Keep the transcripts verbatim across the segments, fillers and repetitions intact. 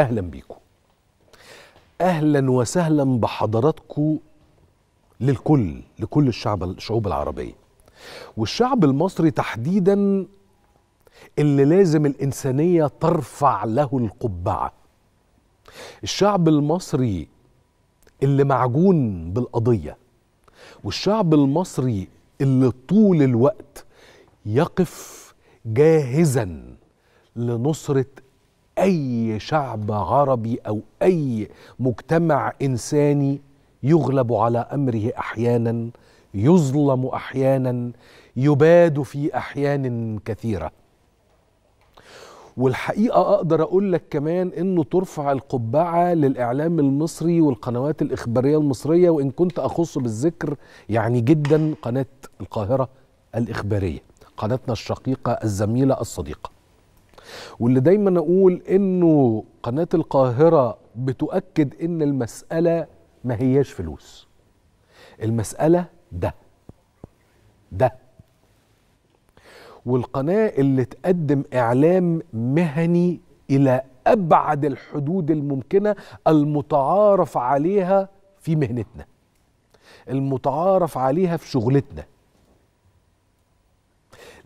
أهلا بيكم، أهلا وسهلا بحضراتكم للكل، لكل الشعب الشعوب العربية والشعب المصري تحديدا اللي لازم الإنسانية ترفع له القبعة، الشعب المصري اللي معجون بالقضية، والشعب المصري اللي طول الوقت يقف جاهزا لنصرة أي شعب عربي أو أي مجتمع إنساني يغلب على أمره أحيانا، يظلم أحيانا، يباد في أحيان كثيرة. والحقيقة أقدر أقول لك كمان إنه ترفع القبعة للإعلام المصري والقنوات الإخبارية المصرية، وإن كنت أخص بالذكر يعني جدا قناة القاهرة الإخبارية، قناتنا الشقيقة الزميلة الصديقة، واللي دايما أقول إنه قناة القاهرة بتؤكد إن المسألة ما هياش فلوس، المسألة ده ده والقناة اللي تقدم إعلام مهني إلى أبعد الحدود الممكنة، المتعارف عليها في مهنتنا، المتعارف عليها في شغلتنا.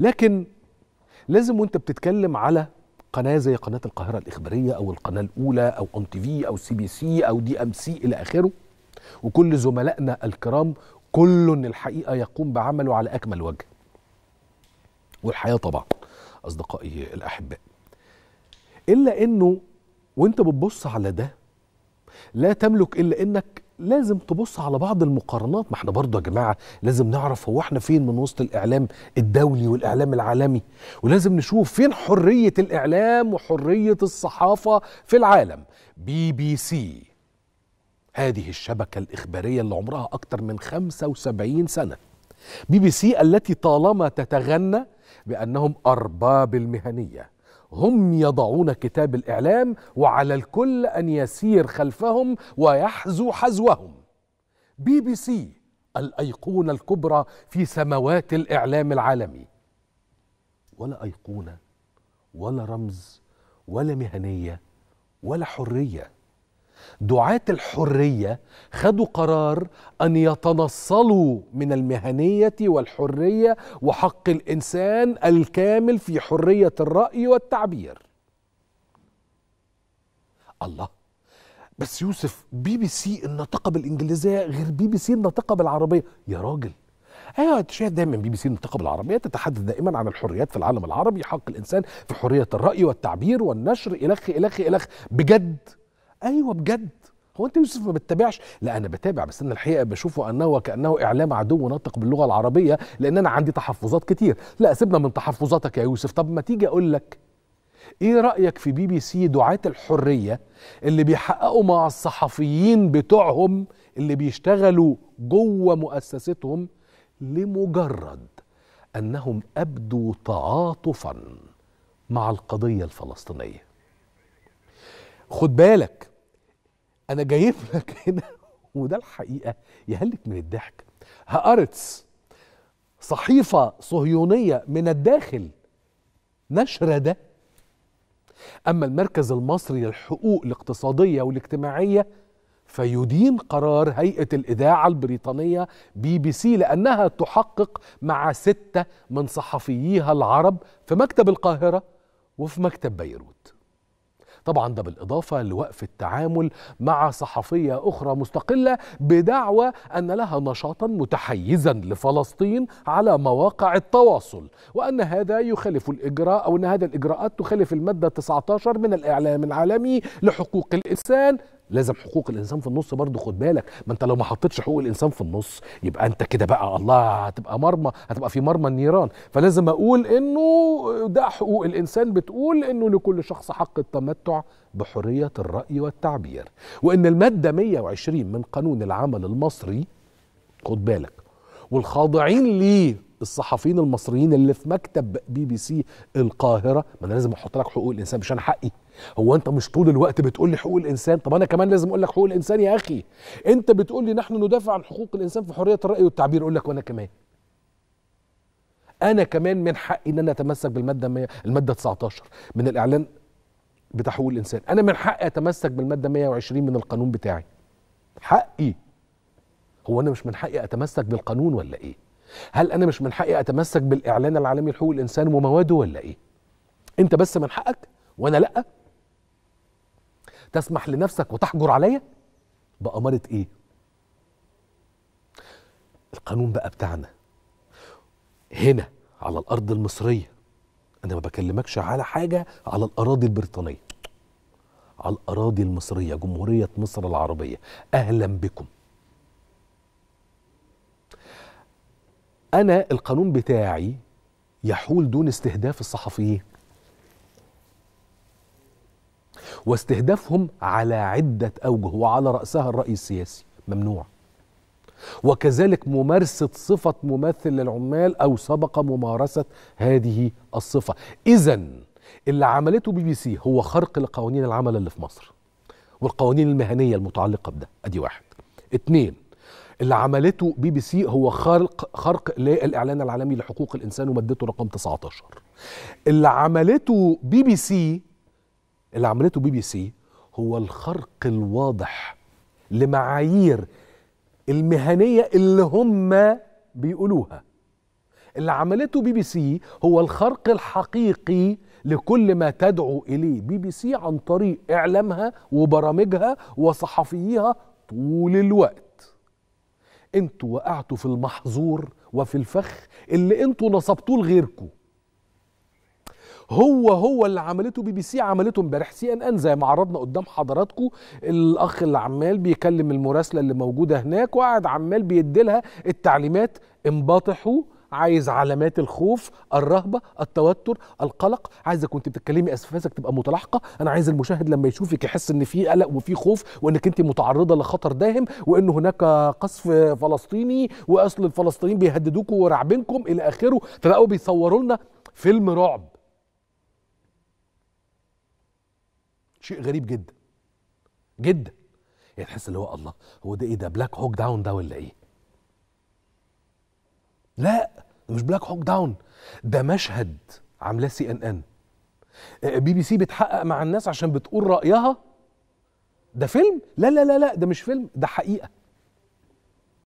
لكن لازم وانت بتتكلم على قناة زي قناة القاهرة الإخبارية أو القناة الأولى أو أم تي في أو سي بي سي أو دي أم سي إلى آخره، وكل زملائنا الكرام كل الحقيقة يقوم بعمله على أكمل وجه، والحياة طبعا أصدقائي الأحباء، إلا أنه وانت بتبص على ده لا تملك إلا أنك لازم تبص على بعض المقارنات. ما احنا برضه يا جماعة لازم نعرف هو احنا فين من وسط الإعلام الدولي والإعلام العالمي، ولازم نشوف فين حرية الإعلام وحرية الصحافة في العالم. بي بي سي هذه الشبكة الإخبارية اللي عمرها أكتر من خمسة وسبعين سنة، بي بي سي التي طالما تتغنى بأنهم أرباب المهنية، هم يضعون كتاب الإعلام وعلى الكل أن يسير خلفهم ويحذو حذوهم. بي بي سي الأيقونة الكبرى في سماوات الإعلام العالمي، ولا أيقونة ولا رمز ولا مهنية ولا حرية. دعاة الحرية خدوا قرار أن يتنصلوا من المهنية والحرية وحق الإنسان الكامل في حرية الرأي والتعبير. الله، بس يوسف بي بي سي الناطقة بالإنجليزية غير بي بي سي الناطقة بالعربية. يا راجل ايوه، تشاهد دايما بي بي سي الناطقة بالعربية تتحدث دائما عن الحريات في العالم العربي، حق الإنسان في حرية الرأي والتعبير والنشر، إلخ إلخ إلخ. بجد؟ ايوه بجد. هو انت يوسف ما بتتابعش؟ لا انا بتابع، بس انا الحقيقه بشوفه انه وكانه اعلام عدو ناطق باللغه العربيه، لان انا عندي تحفظات كتير. لا سيبنا من تحفظاتك يا يوسف، طب ما تيجي اقول لك ايه رايك في بي بي سي دعاه الحريه اللي بيحققوا مع الصحفيين بتوعهم اللي بيشتغلوا جوه مؤسستهم لمجرد انهم ابدوا تعاطفا مع القضيه الفلسطينيه. خد بالك انا جايب لك هنا، وده الحقيقه يهلك من الضحك. هارتس صحيفه صهيونيه من الداخل نشر ده، اما المركز المصري للحقوق الاقتصاديه والاجتماعيه فيدين قرار هيئه الاذاعه البريطانيه بي بي سي لانها تحقق مع سته من صحفييها العرب في مكتب القاهره وفي مكتب بيروت. طبعا ده بالإضافة لوقف التعامل مع صحفية أخرى مستقلة بدعوى أن لها نشاطا متحيزا لفلسطين على مواقع التواصل، وأن هذا يخالف الإجراء أو أن هذا الإجراءات تخالف المادة تسعة عشر من الإعلام العالمي لحقوق الإنسان. لازم حقوق الإنسان في النص برضه، خد بالك، ما أنت لو ما حطيتش حقوق الإنسان في النص يبقى أنت كده بقى الله، هتبقى مرمى، هتبقى في مرمى النيران. فلازم أقول إنه ده حقوق الإنسان بتقول إنه لكل شخص حق التمتع بحرية الرأي والتعبير، وإن المادة مئة وعشرين من قانون العمل المصري، خد بالك، والخاضعين ليه الصحفيين المصريين اللي في مكتب بي بي سي القاهره، ما انا لازم احط لك حقوق الانسان مش انا حقي. هو انت مش طول الوقت بتقول لي حقوق الانسان؟ طب انا كمان لازم اقول لك حقوق الانسان يا اخي. انت بتقول لي نحن ندافع عن حقوق الانسان في حريه الراي والتعبير، اقول لك وانا كمان، انا كمان من حقي ان انا اتمسك بالماده الماده تسعة عشر من الاعلان بتاع حقوق الانسان. انا من حقي اتمسك بالماده مية وعشرين من القانون بتاعي، حقي. هو انا مش من حقي اتمسك بالقانون ولا ايه؟ هل انا مش من حقي اتمسك بالاعلان العالمي لحقوق الانسان ومواده ولا ايه؟ انت بس من حقك وانا لا؟ تسمح لنفسك وتحجر عليا بأمارة ايه؟ القانون بقى بتاعنا هنا على الارض المصريه، انا ما بكلمكش على حاجه على الاراضي البريطانيه، على الاراضي المصريه، جمهوريه مصر العربيه، اهلا بكم. انا القانون بتاعي يحول دون استهداف الصحفيين، واستهدافهم على عده اوجه وعلى راسها الراي السياسي ممنوع، وكذلك ممارسة صفة ممثل للعمال أو سبق ممارسة هذه الصفة. إذن اللي عملته بي بي سي هو خرق لقوانين العمل اللي في مصر والقوانين المهنية المتعلقة بده، أدي واحد. اتنين، اللي عملته بي بي سي هو خرق خرق للإعلان العالمي لحقوق الإنسان ومادته رقم تسعتاشر. اللي عملته بي بي سي اللي عملته بي بي سي هو الخرق الواضح لمعايير المهنية اللي هم بيقولوها. اللي عملته بي بي سي هو الخرق الحقيقي لكل ما تدعو إليه بي بي سي عن طريق إعلامها وبرامجها وصحفيها طول الوقت. انتوا وقعتوا في المحظور وفي الفخ اللي انتوا نصبتوه لغيركم. هو هو اللي عملته بي بي سي عملته امبارح سي ان ان، زي ما عرضنا قدام حضراتكم الاخ اللي عمال بيكلم المراسله اللي موجوده هناك وقاعد عمال بيديلها التعليمات، انبطحوا، عايز علامات الخوف، الرهبه، التوتر، القلق، عايزك وانت بتتكلمي اسفاسك تبقى متلاحقه، انا عايز المشاهد لما يشوفك يحس ان في قلق وفي خوف وانك انت متعرضه لخطر داهم وان هناك قصف فلسطيني واصل الفلسطينيين بيهددوكوا وراعبينكم الى اخره، فبقوا بيصوروا لنا فيلم رعب. شيء غريب جدا جدا، يعني تحس اللي هو الله، هو ده ايه ده؟ بلاك هوك داون ده ولا ايه؟ لا مش بلاك هوك داون، ده مشهد عاملاه سي ان ان. بي بي سي بتحقق مع الناس عشان بتقول رايها. ده فيلم؟ لا لا لا لا، ده مش فيلم، ده حقيقه.